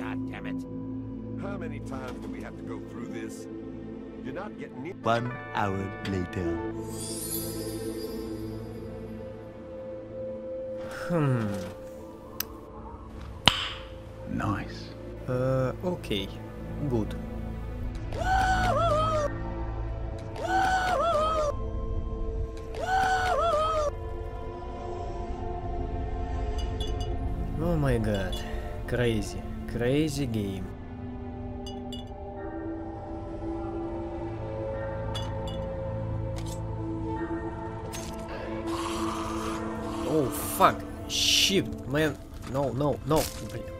God damn it. How many times do we have to go through this? You're not getting near. 1 hour later. Nice. Okay. Good. Oh my god. Crazy. Crazy game. Oh fuck. Shit, man. No.